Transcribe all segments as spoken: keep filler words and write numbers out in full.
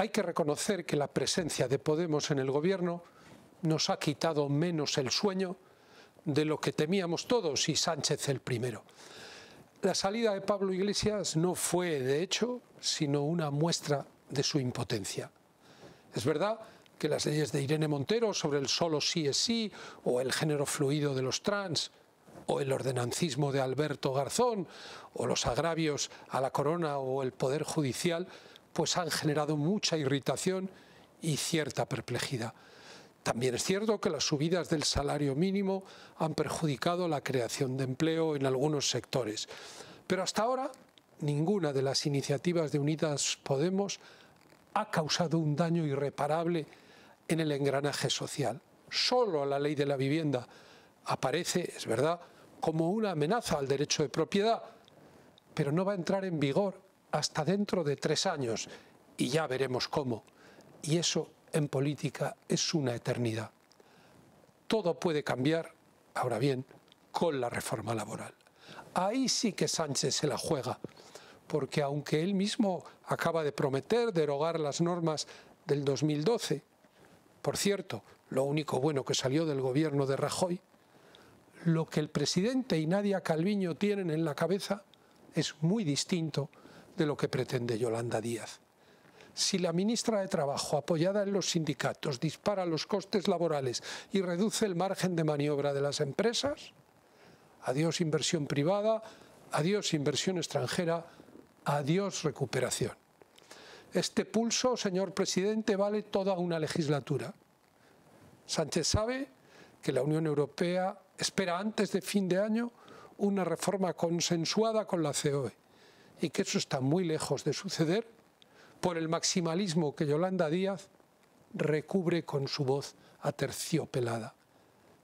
hay que reconocer que la presencia de Podemos en el gobierno nos ha quitado menos el sueño de lo que temíamos todos, y Sánchez el primero. La salida de Pablo Iglesias no fue, de hecho, sino una muestra de su impotencia. Es verdad que las leyes de Irene Montero sobre el solo sí es sí, o el género fluido de los trans, o el ordenancismo de Alberto Garzón, o los agravios a la Corona o el Poder Judicial, pues han generado mucha irritación y cierta perplejidad. También es cierto que las subidas del salario mínimo han perjudicado la creación de empleo en algunos sectores. Pero hasta ahora, ninguna de las iniciativas de Unidas Podemos ha causado un daño irreparable en el engranaje social. Solo la ley de la vivienda aparece, es verdad, como una amenaza al derecho de propiedad, pero no va a entrar en vigor hasta dentro de tres años, y ya veremos cómo. Y eso en política es una eternidad. Todo puede cambiar, ahora bien, con la reforma laboral. Ahí sí que Sánchez se la juega, porque aunque él mismo acaba de prometer derogar las normas del dos mil doce, por cierto, lo único bueno que salió del gobierno de Rajoy, lo que el presidente y Nadia Calviño tienen en la cabeza es muy distinto de lo que pretende Yolanda Díaz. Si la ministra de Trabajo, apoyada en los sindicatos, dispara los costes laborales y reduce el margen de maniobra de las empresas, adiós inversión privada, adiós inversión extranjera, adiós recuperación. Este pulso, señor presidente, vale toda una legislatura. Sánchez sabe que la Unión Europea espera antes de fin de año una reforma consensuada con la C O E y que eso está muy lejos de suceder por el maximalismo que Yolanda Díaz recubre con su voz aterciopelada.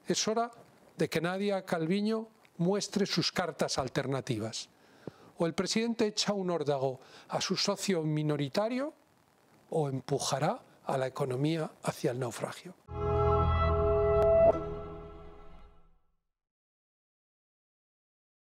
Es hora de que Nadia Calviño muestre sus cartas alternativas. O el presidente echa un órdago a su socio minoritario o empujará a la economía hacia el naufragio.